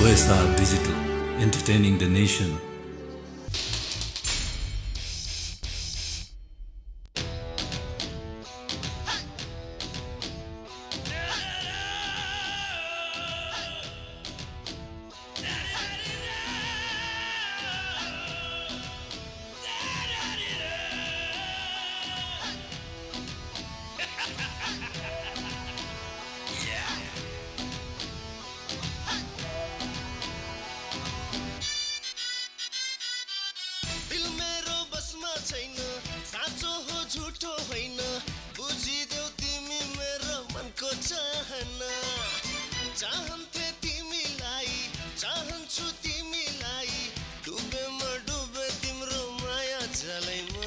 OSR Digital, entertaining the nation. साँचो हो झूठो होइन बुझी देऊ तिमी मेरो मनको चाहना चाहन्थे तिमीलाई चाहन्छु तिमीलाई डुबे म डुबे तिम्रो माया जलैमा